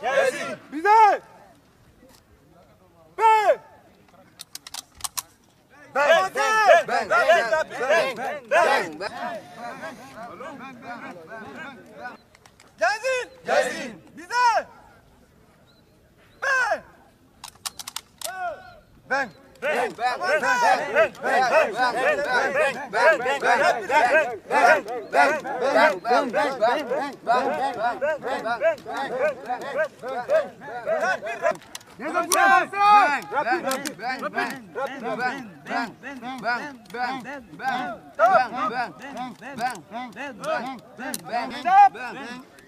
Gelsin. Bize. Ben. Ben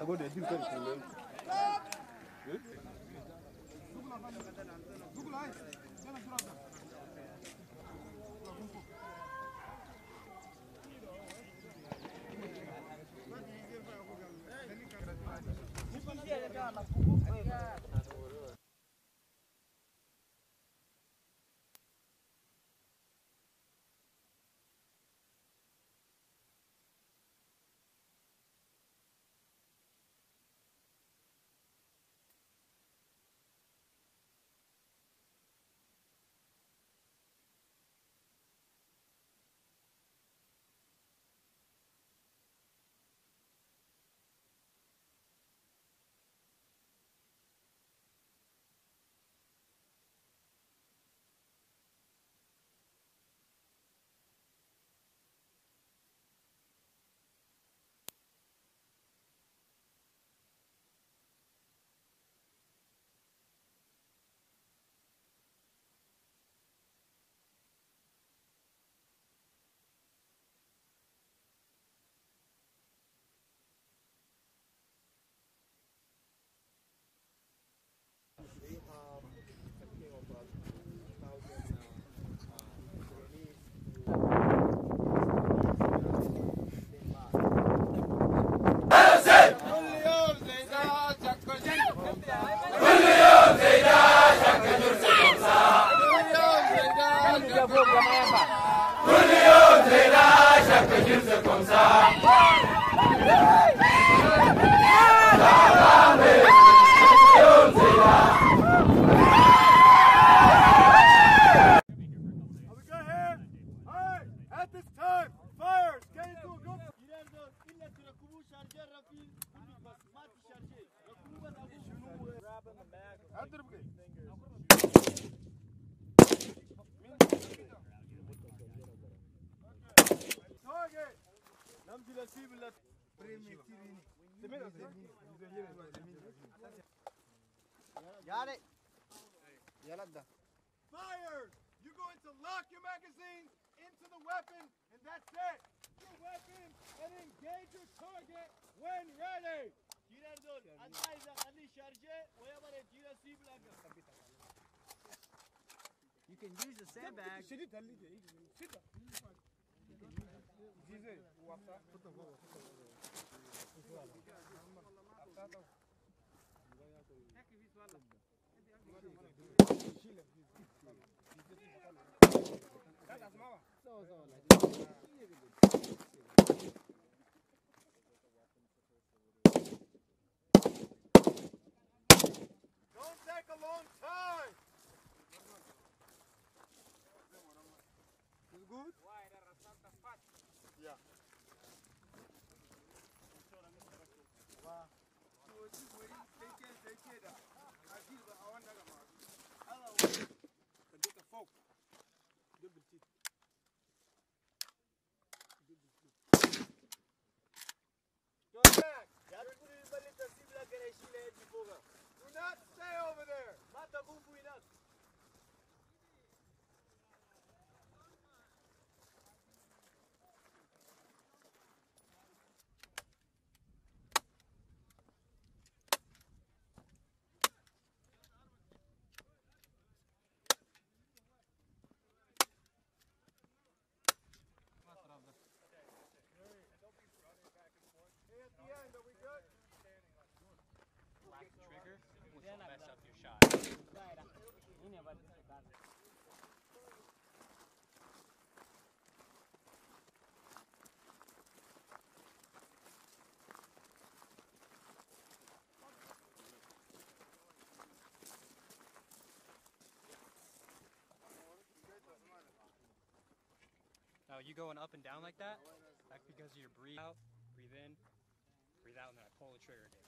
أقول لك دير كذا كذا. Fire! You're going to lock your magazines into the weapon, and that's it. Your weapon and engage your target when ready. You can use the sandbag. Do not stay over there. Mata Bumbu enough. Oh, you going up and down like that? That's because of your breathe out, breathe in, breathe out, and then I pull the trigger again.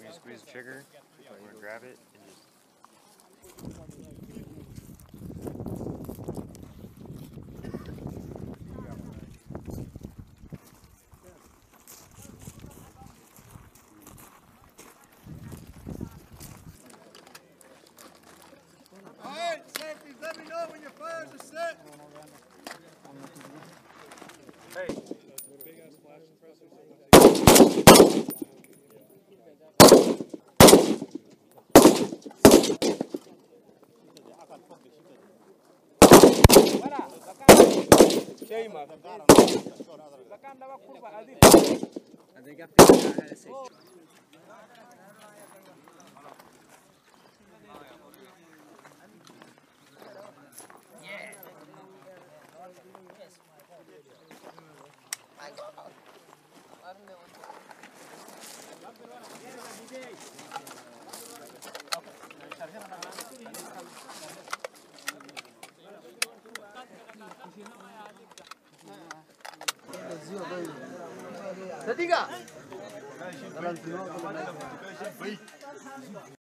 You just squeeze the trigger, or grab it, and just... Sadiga.